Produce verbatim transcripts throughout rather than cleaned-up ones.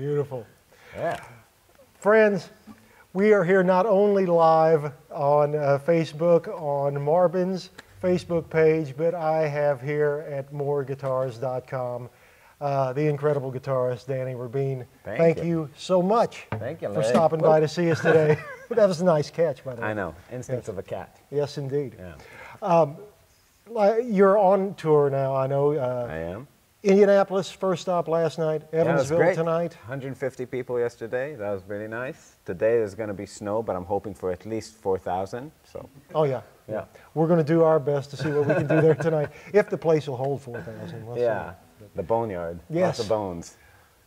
Beautiful. Yeah. Friends, we are here not only live on uh, Facebook, on Marbin's Facebook page, but I have here at more guitars dot com uh, the incredible guitarist, Danny Rabin. Thank, Thank you. you so much Thank you, for stopping Whoa. by to see us today. That was a nice catch, by the way. I know. Instincts yes. of a cat. Yes, indeed. Yeah. Um, you're on tour now, I know. Uh, I am. Indianapolis, first stop last night, Evansville yeah, tonight. one hundred fifty people yesterday, that was really nice. Today there's going to be snow, but I'm hoping for at least four thousand, so. Oh yeah, yeah. We're going to do our best to see what we can do there tonight, if the place will hold four thousand. Yeah, the boneyard, yes. lots of bones.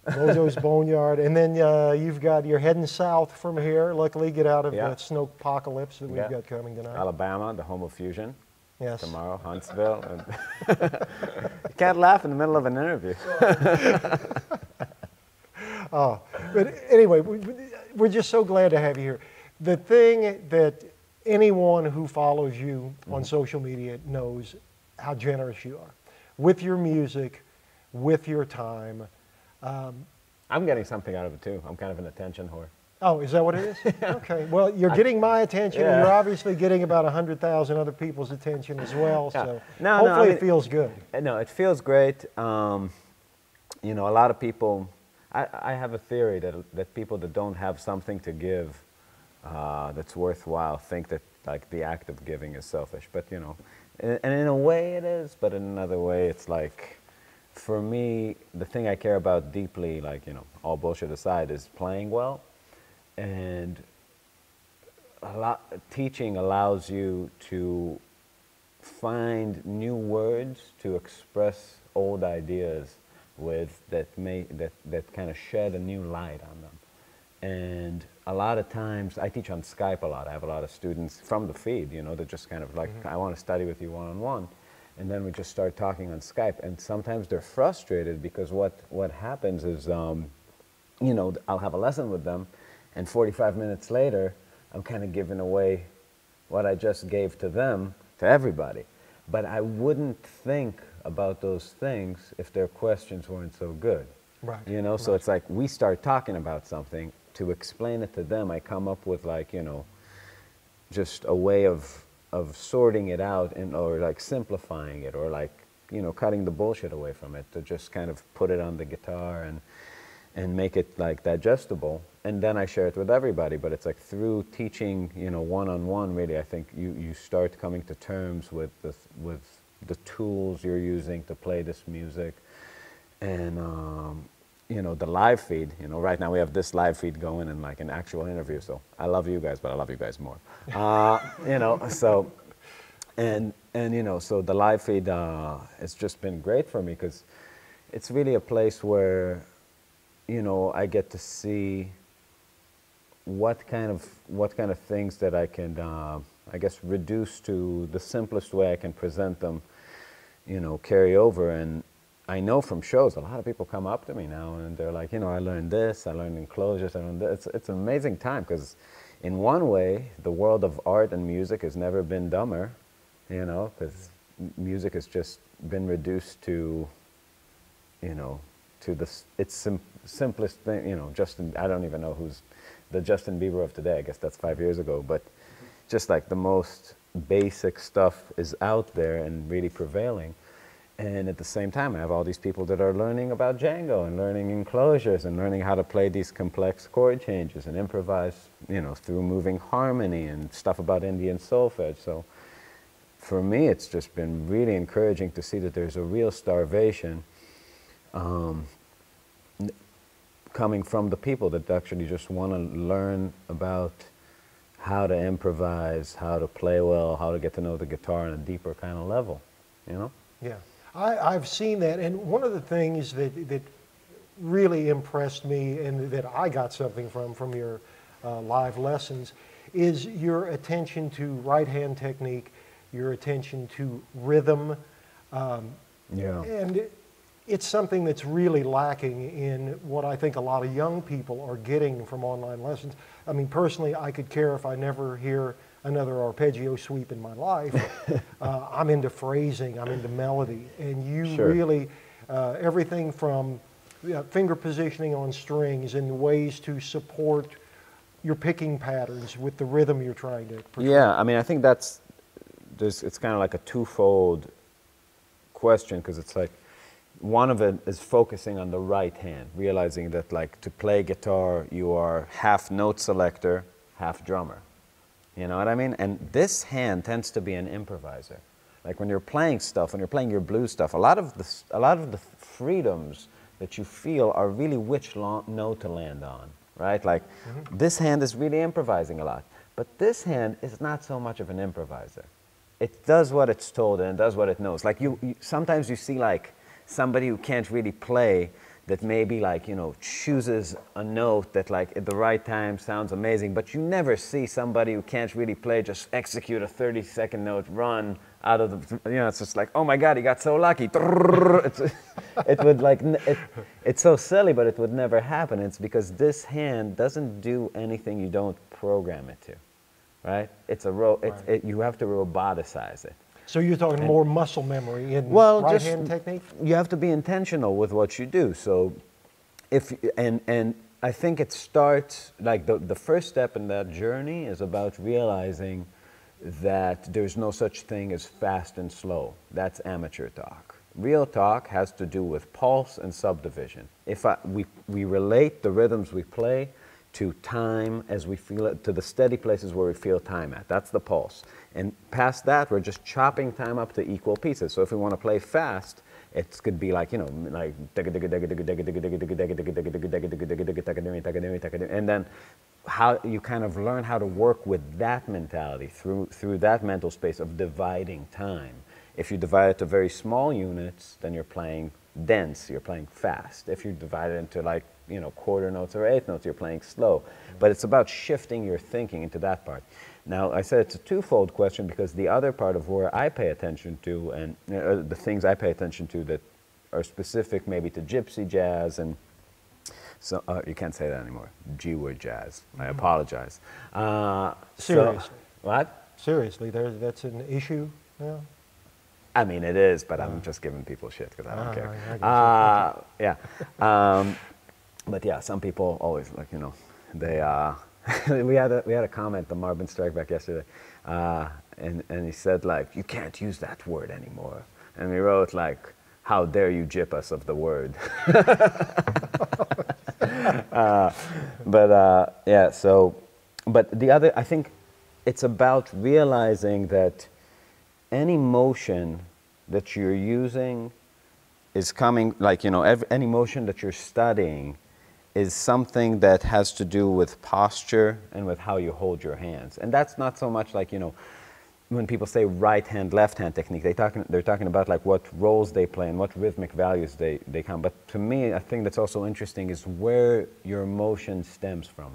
Mojo's Boneyard, and then uh, you've got, you're heading south from here, luckily get out of yeah. that snow apocalypse that we've yeah. got coming tonight. Alabama, the home of Fusion. Yes. Tomorrow, Huntsville. You can't laugh in the middle of an interview. Oh, but anyway, we, we're just so glad to have you here. The thing that anyone who follows you on mm-hmm. social media knows how generous you are with your music, with your time. Um, I'm getting something out of it too. I'm kind of an attention whore. Oh, is that what it is? Yeah. Okay. Well, you're getting my attention, yeah. and you're obviously getting about one hundred thousand other people's attention as well, yeah. so no, hopefully no, I mean, it feels good. No, it feels great. Um, you know, a lot of people, I, I have a theory that, that people that don't have something to give uh, that's worthwhile think that, like, the act of giving is selfish. But, you know, and in a way it is, but in another way it's like, for me, the thing I care about deeply, like, you know, all bullshit aside, is playing well. And a lot, teaching allows you to find new words to express old ideas with that may that that kind of shed a new light on them. And a lot of times, I teach on Skype a lot. I have a lot of students from the feed, you know, they're just kind of like, mm-hmm. I want to study with you one-on-one. And then we just start talking on Skype. And sometimes they're frustrated because what, what happens is, um, you know, I'll have a lesson with them, and forty-five minutes later, I'm kind of giving away what I just gave to them, to everybody. But I wouldn't think about those things if their questions weren't so good. Right. You know, right. So it's like we start talking about something. To explain it to them, I come up with, like, you know, just a way of, of sorting it out, and or like simplifying it, or like, you know, cutting the bullshit away from it to just kind of put it on the guitar and, and make it, like, digestible. And then I share it with everybody, but it's like through teaching, you know, one-on-one, really, I think you, you start coming to terms with the, with the tools you're using to play this music. And, um, you know, the live feed, you know, right now we have this live feed going and, like, an actual interview, so I love you guys, but I love you guys more. Uh, you know, so, and, and, you know, so the live feed uh, has just been great for me because it's really a place where, you know, I get to see what kind of what kind of things that I can, uh, I guess, reduce to the simplest way I can present them, you know, carry over. And I know from shows, a lot of people come up to me now and they're like, you know, I learned this, I learned enclosures, I learned this. It's, it's an amazing time because in one way, the world of art and music has never been dumber, you know, because music has just been reduced to, you know, to the, its sim simplest thing, you know, Justin, I don't even know who's the Justin Bieber of today, I guess that's five years ago, but just like the most basic stuff is out there and really prevailing. And at the same time, I have all these people that are learning about Django and learning enclosures and learning how to play these complex chord changes and improvise, you know, through moving harmony and stuff about Indian solfege. So for me, it's just been really encouraging to see that there's a real starvation um, coming from the people that actually just want to learn about how to improvise, how to play well, how to get to know the guitar on a deeper kind of level, you know? Yeah, I, I've seen that, and one of the things that, that really impressed me and that I got something from, from your uh, live lessons, is your attention to right-hand technique, your attention to rhythm, um, yeah. and it's something that's really lacking in what I think a lot of young people are getting from online lessons. I mean, personally, I could care if I never hear another arpeggio sweep in my life. uh, I'm into phrasing, I'm into melody, and you sure. really, uh, everything from uh, finger positioning on strings and ways to support your picking patterns with the rhythm you're trying to portray. Yeah, I mean, I think that's, there's, it's kind of like a twofold question, because it's like, one of it is focusing on the right hand, realizing that like to play guitar, you are half note selector, half drummer. You know what I mean? And this hand tends to be an improviser. Like when you're playing stuff, when you're playing your blues stuff, a lot of the, a lot of the freedoms that you feel are really which note to land on, right? Like mm-hmm. this hand is really improvising a lot, but this hand is not so much of an improviser. It does what it's told and it does what it knows. Like you, you sometimes you see like somebody who can't really play that maybe like, you know, chooses a note that like at the right time sounds amazing, but you never see somebody who can't really play just execute a thirty second note run out of the, you know, it's just like, oh my God, he got so lucky. It's, it would like, it, it's so silly, but it would never happen. It's because this hand doesn't do anything you don't program it to, right? It's a, ro right. It's, it, you have to roboticize it. So you're talking and, more muscle memory in well, right just, hand technique? You have to be intentional with what you do. So if, and, and I think it starts, like the, the first step in that journey is about realizing that there's no such thing as fast and slow. That's amateur talk. Real talk has to do with pulse and subdivision. If I, we, we relate the rhythms we play to time as we feel it, to the steady places where we feel time at. That's the pulse. And past that, we're just chopping time up to equal pieces. So if we want to play fast, it could be like, you know, like, and then how you kind of learn how to work with that mentality through, through that mental space of dividing time. If you divide it to very small units, then you're playing dense, you're playing fast. If you divide it into like, you know, quarter notes or eighth notes, you're playing slow. But it's about shifting your thinking into that part. Now, I said it's a twofold question because the other part of where I pay attention to and uh, the things I pay attention to that are specific maybe to gypsy jazz and so, uh, you can't say that anymore, G-word jazz, I apologize. Uh, Seriously. So, what? Seriously, there, that's an issue now? I mean, it is, but uh, I'm just giving people shit because I don't uh, care. I uh, yeah. Um, but yeah, some people always, like, you know, they, uh, we, had a, we had a comment, the Marbin strike back yesterday, uh, and, and he said, like, you can't use that word anymore. And we wrote, like, how dare you gyp us of the word. uh, but uh, yeah, so, but the other, I think it's about realizing that any motion that you're using is coming, like, you know, every, any motion that you're studying is something that has to do with posture and with how you hold your hands. And that's not so much like, you know, when people say right hand, left hand technique, they talking, they're talking about like what roles they play and what rhythmic values they, they come. But to me, I think that's also interesting is where your motion stems from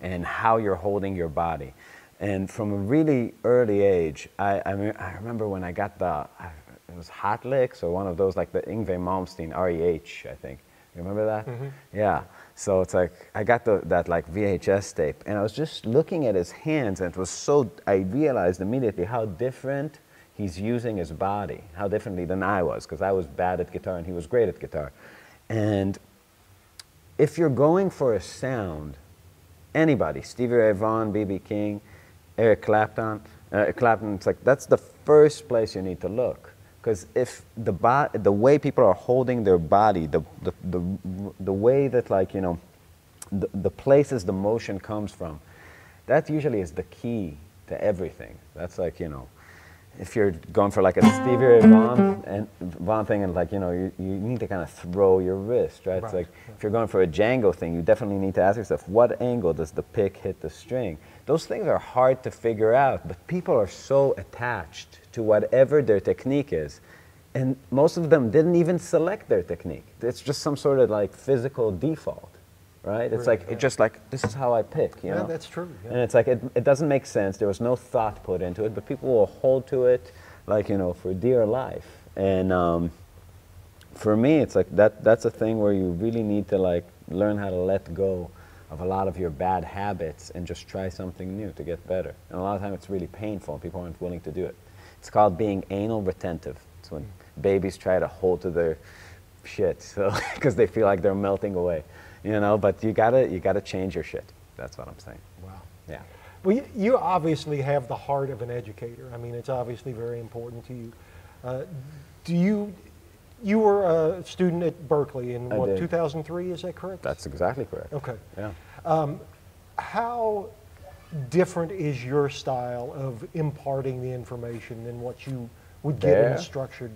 and how you're holding your body. And from a really early age, I, I, mean, I remember when I got the, I, it was Hot Licks or one of those, like the Yngwie Malmsteen, R E H, I think. You remember that? Mm-hmm. Yeah. So it's like, I got the, that like V H S tape and I was just looking at his hands and it was so, I realized immediately how different he's using his body, how differently than I was, because I was bad at guitar and he was great at guitar. And if you're going for a sound, anybody, Stevie Ray Vaughan, B B King, Eric Clapton, uh, Clapton, it's like, that's the first place you need to look. Because if the, bo the way people are holding their body, the, the, the, the way that, like, you know, the, the places the motion comes from, that usually is the key to everything. That's like, you know, if you're going for like a Stevie Ray Vaughan, and, Vaughan thing and like, you know, you, you need to kind of throw your wrist, right? right. It's like, yeah. If you're going for a Django thing, you definitely need to ask yourself, what angle does the pick hit the string? Those things are hard to figure out, but people are so attached to whatever their technique is. And most of them didn't even select their technique. It's just some sort of like physical default, right? It's like, it's just like, this is how I pick, you know? Yeah, that's true. Yeah. And it's like, it, it doesn't make sense. There was no thought put into it, but people will hold to it like, you know, for dear life. And um, for me, it's like, that, that's a thing where you really need to like learn how to let go of a lot of your bad habits and just try something new to get better. And a lot of time it's really painful and people aren't willing to do it. It's called being anal retentive. It's when babies try to hold to their shit, so because they feel like they're melting away, you know. But you gotta you gotta change your shit. That's what I'm saying. Wow. Yeah. Well, you, you obviously have the heart of an educator. I mean, it's obviously very important to you. Uh, do you? You were a student at Berkeley in what, two thousand three? Is that correct? That's exactly correct. Okay. Yeah. Um, how different is your style of imparting the information than what you would get there? in a structured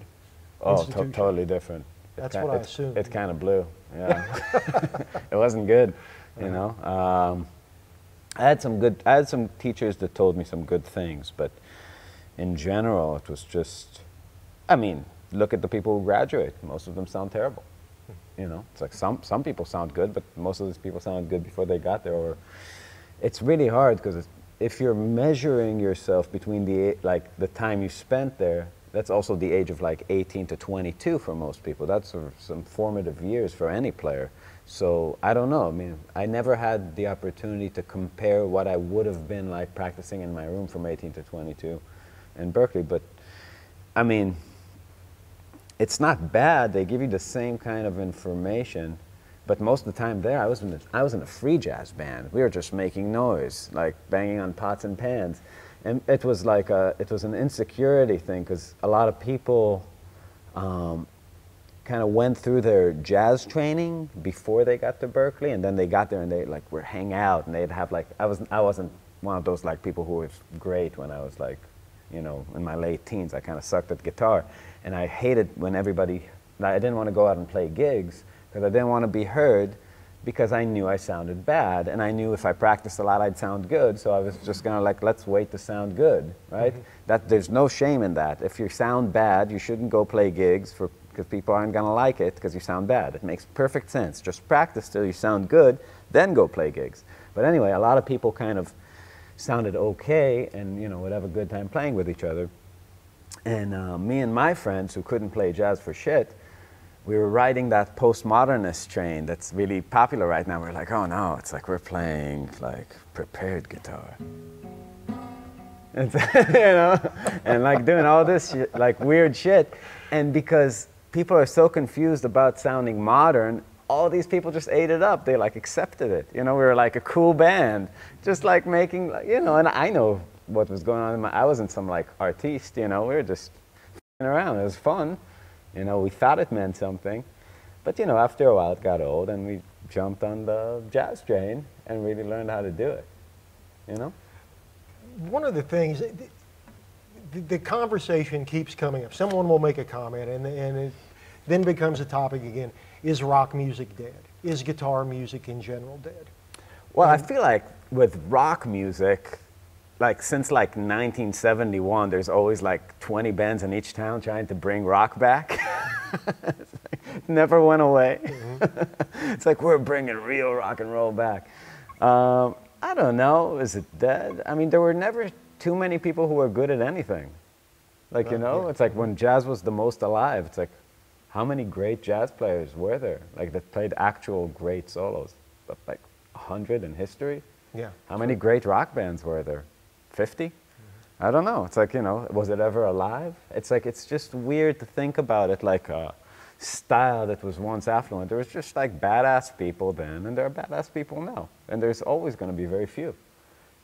institution? Oh, to totally different. That's what I assumed. It kind of blew. Yeah. It wasn't good. You know. Um, I had some good. I had some teachers that told me some good things, but in general, it was just. I mean. Look at the people who graduate. Most of them sound terrible. You know, it's like some, some people sound good, but most of these people sound good before they got there. Or it's really hard because if you're measuring yourself between the like the time you spent there, that's also the age of like eighteen to twenty-two for most people. That's sort of some formative years for any player. So I don't know. I mean, I never had the opportunity to compare what I would have been like practicing in my room from eighteen to twenty-two in Berkeley. But I mean. It's not bad, they give you the same kind of information, but most of the time there, I was, in a, I was in a free jazz band. We were just making noise, like banging on pots and pans. And it was like a, it was an insecurity thing, because a lot of people um, kind of went through their jazz training before they got to Berkeley, and then they got there and they like would hang out, and they'd have like, I wasn't, I wasn't one of those like people who was great when I was like, you know, in my late teens, I kind of sucked at guitar. And I hated when everybody, I didn't want to go out and play gigs because I didn't want to be heard because I knew I sounded bad. And I knew if I practiced a lot, I'd sound good. So I was just going to like, let's wait to sound good, right? Mm-hmm. That, there's no shame in that. If you sound bad, you shouldn't go play gigs for, because people aren't going to like it because you sound bad. It makes perfect sense. Just practice till you sound good, then go play gigs. But anyway, a lot of people kind of sounded okay and, you know, would have a good time playing with each other. And uh, me and my friends who couldn't play jazz for shit, we were riding that postmodernist train that's really popular right now. We're like, oh no, it's like we're playing like prepared guitar. And, you know, and like doing all this shit, like weird shit. And because people are so confused about sounding modern, all these people just ate it up. They like accepted it. You know, we were like a cool band, just like making, like, you know, and I know what was going on in my, I wasn't some like artiste, you know, we were just f***ing around, it was fun, you know, we thought it meant something, but you know, after a while it got old and we jumped on the jazz train and really learned how to do it, you know? One of the things, the, the conversation keeps coming up, someone will make a comment and, and it then becomes a topic again, is rock music dead? Is guitar music in general dead? Well, and I feel like with rock music, like since like nineteen seventy-one, there's always like twenty bands in each town trying to bring rock back. It never went away. Mm-hmm. It's like we're bringing real rock and roll back. Um, I don't know, is it dead? I mean, there were never too many people who were good at anything. Like, you know, it's like when jazz was the most alive, it's like how many great jazz players were there? Like that played actual great solos, but like a hundred in history? Yeah. How many great rock bands were there? fifty? Mm-hmm. I don't know. It's like, you know, was it ever alive? It's like, it's just weird to think about it like a style that was once affluent. There was just like badass people then, and there are badass people now. And there's always going to be very few,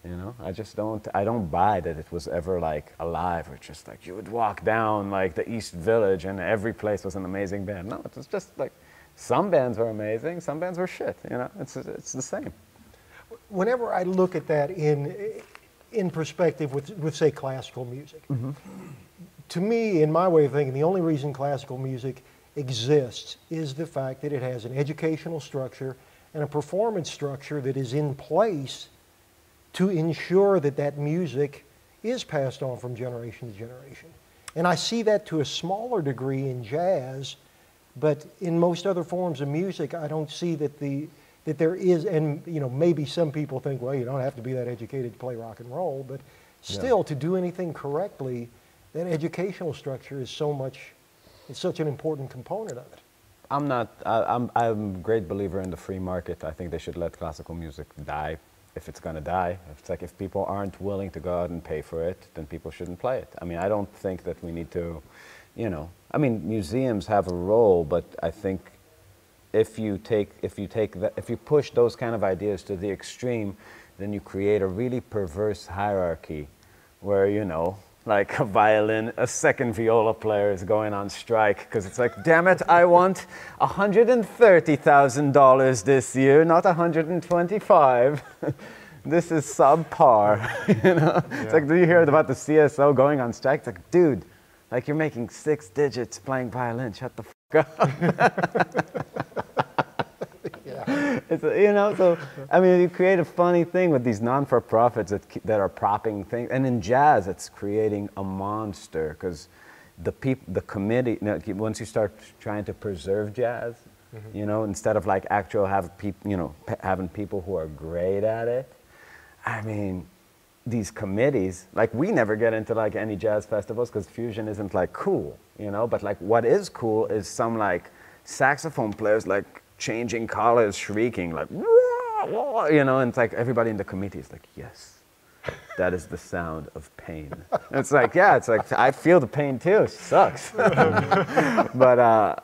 you know? I just don't, I don't buy that it was ever like alive or just like you would walk down like the East Village and every place was an amazing band. No, it was just like some bands were amazing, some bands were shit, you know? It's, it's the same. Whenever I look at that in, in perspective with, with, say, classical music. Mm-hmm. To me, in my way of thinking, the only reason classical music exists is the fact that it has an educational structure and a performance structure that is in place to ensure that that music is passed on from generation to generation. And I see that to a smaller degree in jazz, but in most other forms of music, I don't see that the... that there is, and you know, maybe some people think, well, you don't have to be that educated to play rock and roll, but still, yeah. To do anything correctly, that educational structure is so much, it's such an important component of it. I'm not, I, I'm, I'm a great believer in the free market. I think they should let classical music die if it's gonna die. It's like if people aren't willing to go out and pay for it, then people shouldn't play it. I mean, I don't think that we need to, you know, I mean, museums have a role, but I think if you take if you take that, if you push those kind of ideas to the extreme, then you create a really perverse hierarchy, where you know, like a violin, a second viola player is going on strike because it's like, damn it, I want a hundred and thirty thousand dollars this year, not a hundred and twenty-five. This is subpar. You know, yeah. It's like, do you hear about the C S O going on strike? It's like, dude, like you're making six digits playing violin. Shut the fuck up. Yeah. It's, you know, so I mean, you create a funny thing with these non-for-profits that that are propping things, and in jazz, it's creating a monster because the people, the committee. You know, once you start trying to preserve jazz, mm-hmm. you know, instead of like actual have people, you know, having people who are great at it. I mean, these committees, like we never get into like any jazz festivals because fusion isn't like cool, you know, but like what is cool is some like saxophone players like changing collars, shrieking like, wah, wah, you know, and it's like everybody in the committee is like, yes, that is the sound of pain. And it's like, yeah, it's like, I feel the pain too, it sucks. but, uh,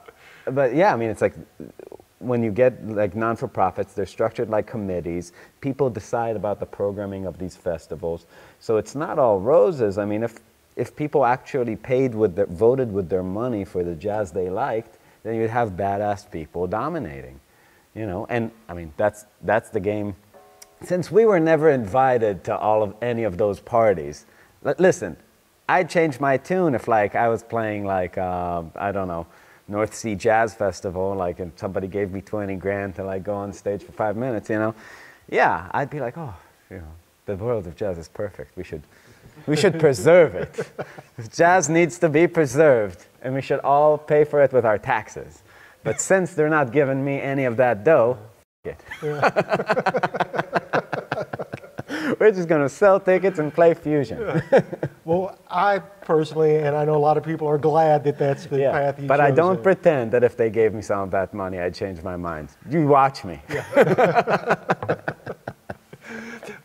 but yeah, I mean, it's like, when you get like non-for-profits, they're structured like committees. People decide about the programming of these festivals. So it's not all roses. I mean, if, if people actually paid with their, voted with their money for the jazz they liked, then you'd have badass people dominating, you know? And I mean, that's, that's the game. Since we were never invited to all of any of those parties, listen, I'd change my tune if like I was playing like, uh, I don't know, North Sea Jazz Festival, like, and somebody gave me twenty grand to like go on stage for five minutes, you know? Yeah, I'd be like, oh, you know, the world of jazz is perfect. We should, we should preserve it. Jazz needs to be preserved, and we should all pay for it with our taxes. But since they're not giving me any of that dough, f*** it. We're just gonna sell tickets and play fusion. Well, I personally, and I know a lot of people are glad that that's the yeah, path you but chose. But I don't in. pretend that if they gave me some of that money, I'd change my mind. You watch me. Yeah.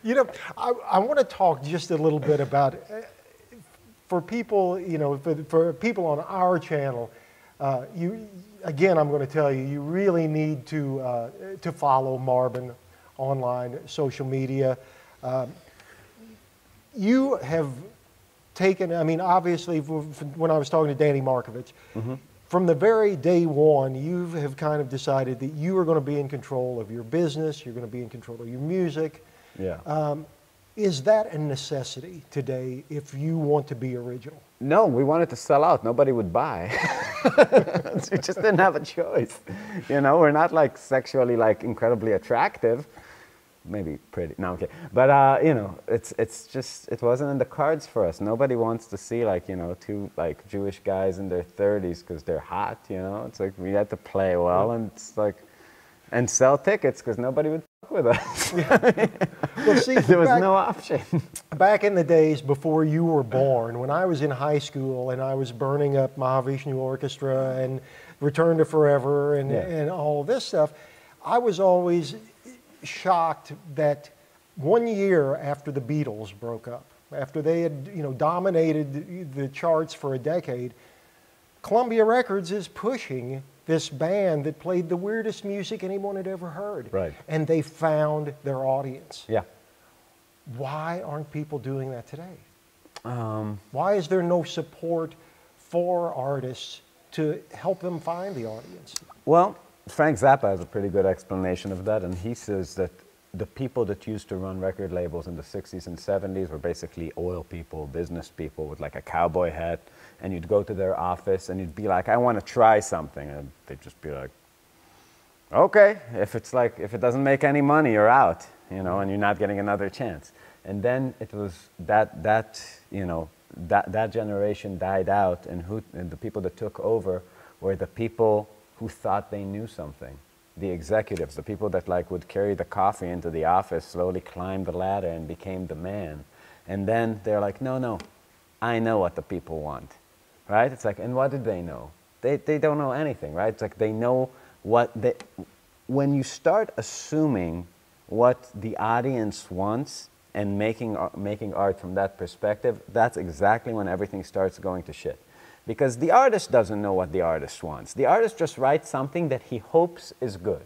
You know, I, I want to talk just a little bit about, uh, for people, you know, for, for people on our channel, uh, you, again, I'm going to tell you, you really need to, uh, to follow Marbin online, social media. Uh, you have taken, I mean, obviously, when I was talking to Danny Markovich, mm-hmm. from the very day one, you have kind of decided that you are going to be in control of your business, you're going to be in control of your music. Yeah. Um, is that a necessity today if you want to be original? No, we wanted to sell out. Nobody would buy. We just didn't have a choice. You know, we're not like sexually like incredibly attractive. Maybe pretty. No, okay. But uh, you know, it's it's just it wasn't in the cards for us. Nobody wants to see like you know two like Jewish guys in their thirties because they're hot. You know, it's like we had to play well and it's like and sell tickets because nobody would fuck with us. Yeah. Well, see, there was back, no option. Back in the days before you were born, when I was in high school and I was burning up Mahavishnu Orchestra and Return to Forever and yeah. and all this stuff, I was always shocked that one year after the Beatles broke up, after they had you know dominated the charts for a decade, Columbia Records is pushing this band that played the weirdest music anyone had ever heard. Right. And they found their audience. Yeah. Why aren't people doing that today? Um, Why is there no support for artists to help them find the audience? Well, Frank Zappa has a pretty good explanation of that, and he says that the people that used to run record labels in the sixties and seventies were basically oil people, business people with like a cowboy hat, and you'd go to their office and you'd be like, I want to try something, and they'd just be like, okay, if it's like, if it doesn't make any money, you're out, you know, and you're not getting another chance. And then it was that, that you know, that, that generation died out, and, who, and the people that took over were the people who thought they knew something. The executives, the people that like would carry the coffee into the office, slowly climbed the ladder and became the man. And then they're like, no, no, I know what the people want, right? It's like, and what did they know? They, they don't know anything, right? It's like they know what they, when you start assuming what the audience wants and making, making art from that perspective, that's exactly when everything starts going to shit. because the artist doesn't know what the artist wants. The artist just writes something that he hopes is good,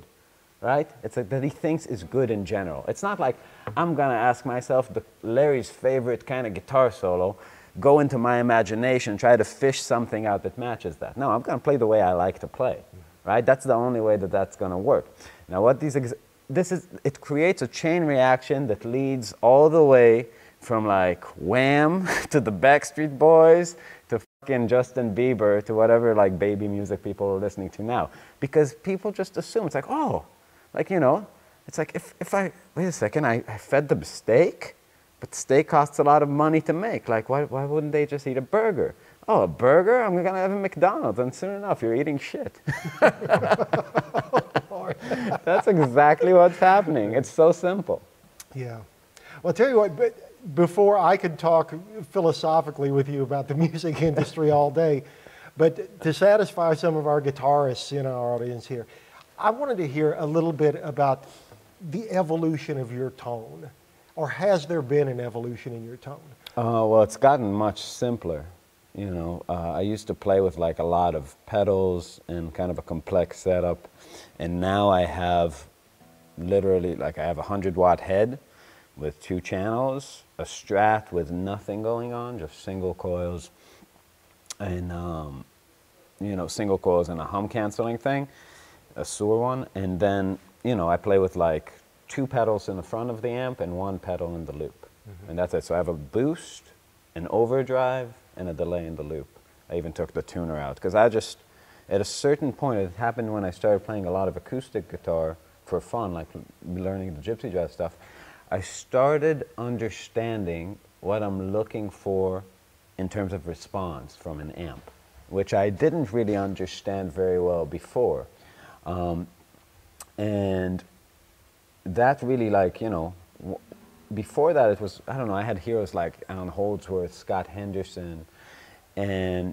right? It's like that he thinks is good in general. It's not like I'm gonna ask myself the Larry's favorite kind of guitar solo, go into my imagination, try to fish something out that matches that. No, I'm gonna play the way I like to play, right? That's the only way that that's gonna work. Now, what these ex this is, it creates a chain reaction that leads all the way from like Wham to the Backstreet Boys to fucking Justin Bieber to whatever like baby music people are listening to now, because people just assume it's like, oh, like, you know, it's like if, if I, wait a second, I, I fed them steak, but steak costs a lot of money to make. Like, why, why wouldn't they just eat a burger? Oh, a burger? I'm gonna have a McDonald's, and soon enough, you're eating shit. That's exactly what's happening. It's so simple. Yeah. Well, I'll tell you what, but before I could talk philosophically with you about the music industry all day, but to satisfy some of our guitarists in our audience here, I wanted to hear a little bit about the evolution of your tone, or has there been an evolution in your tone? Uh, well, it's gotten much simpler. You know, uh, I used to play with like a lot of pedals and kind of a complex setup, and now I have literally like I have a hundred watt head with two channels, a Strat with nothing going on, just single coils, and um, you know, single coils and a hum canceling thing, a Suhr one, and then you know I play with like two pedals in the front of the amp and one pedal in the loop, mm-hmm. and that's it. So I have a boost, an overdrive, and a delay in the loop. I even took the tuner out, because I just, at a certain point, it happened when I started playing a lot of acoustic guitar for fun, like learning the gypsy jazz stuff, I started understanding what I'm looking for in terms of response from an amp, which I didn't really understand very well before. Um, and that really like, you know, w before that it was, I don't know, I had heroes like Alan Holdsworth, Scott Henderson, and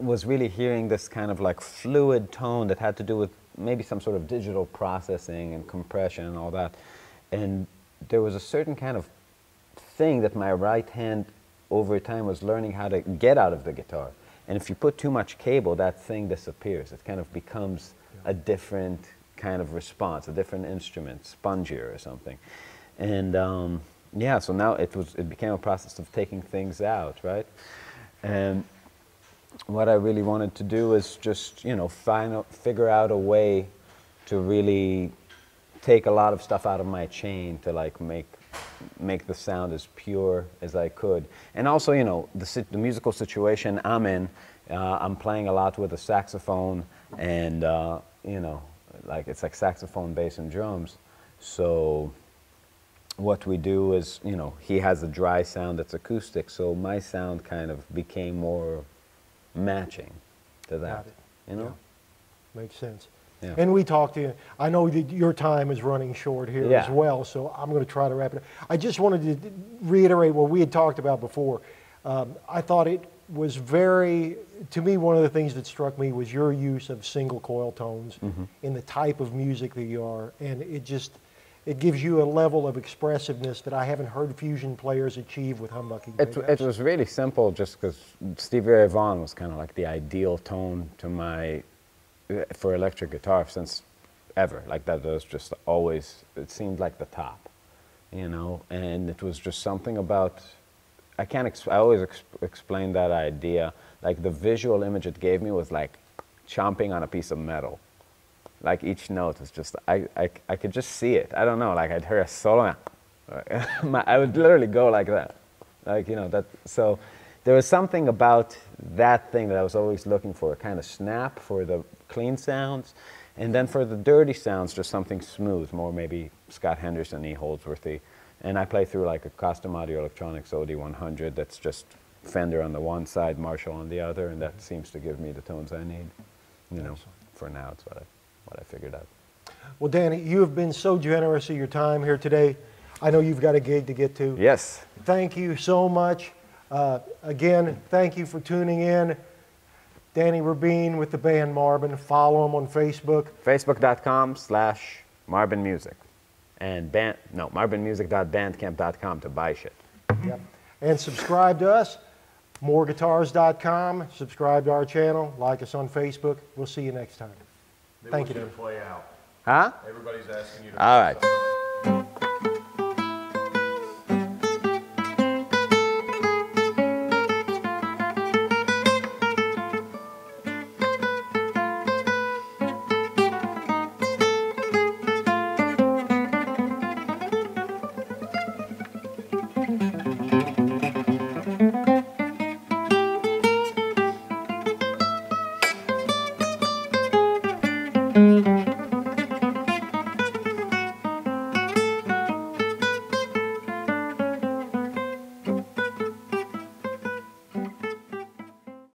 was really hearing this kind of like fluid tone that had to do with maybe some sort of digital processing and compression and all that. And there was a certain kind of thing that my right hand over time was learning how to get out of the guitar. And if you put too much cable, that thing disappears. It kind of becomes a different kind of response, a different instrument, spongier or something. And um, yeah, so now it was, it became a process of taking things out, right? And what I really wanted to do is just, you know, find out, figure out a way to really take a lot of stuff out of my chain to like make, make the sound as pure as I could. And also, you know, the, the musical situation I'm in, uh, I'm playing a lot with a saxophone and, uh, you know, like it's like saxophone, bass, and drums. So what we do is, you know, he has a dry sound that's acoustic, so my sound kind of became more matching to that, you know? Yeah. Makes sense. Yeah. And we talked to you. I know that your time is running short here yeah. as well, so I'm going to try to wrap it up. I just wanted to reiterate what we had talked about before. Um, I thought it was very, to me, one of the things that struck me was your use of single coil tones mm-hmm. in the type of music that you are, and it just, it gives you a level of expressiveness that I haven't heard Fusion players achieve with humbucking. It, it was really simple just because Stevie Ray Vaughan was kind of like the ideal tone to my, for electric guitar since ever. Like that was just always, it seemed like the top, you know? And it was just something about, I can't, ex I always ex explain that idea. Like the visual image it gave me was like chomping on a piece of metal. Like each note was just, I, I, I could just see it. I don't know, like I'd hear a solo, and I would literally go like that. Like, you know, that, so there was something about that thing that I was always looking for, a kind of snap for the clean sounds, and then for the dirty sounds, just something smooth, more maybe Scott Henderson, E. Holdsworthy. And I play through like a Custom Audio Electronics O D one hundred that's just Fender on the one side, Marshall on the other, and that seems to give me the tones I need, you know, for now, it's what I what I figured out. Well, Danny, you have been so generous of your time here today. I know you've got a gig to get to. Yes. Thank you so much. Uh, again, thank you for tuning in. Danny Rabin with the band Marbin. Follow him on Facebook. Facebook dot com slash Marbin Music. And band, no, Marbin Music dot bandcamp dot com to buy shit. Yep. And subscribe to us. more guitars dot com. Subscribe to our channel. Like us on Facebook. We'll see you next time. They Thank want you, you to play out. Huh? Everybody's asking you to. All right. Something.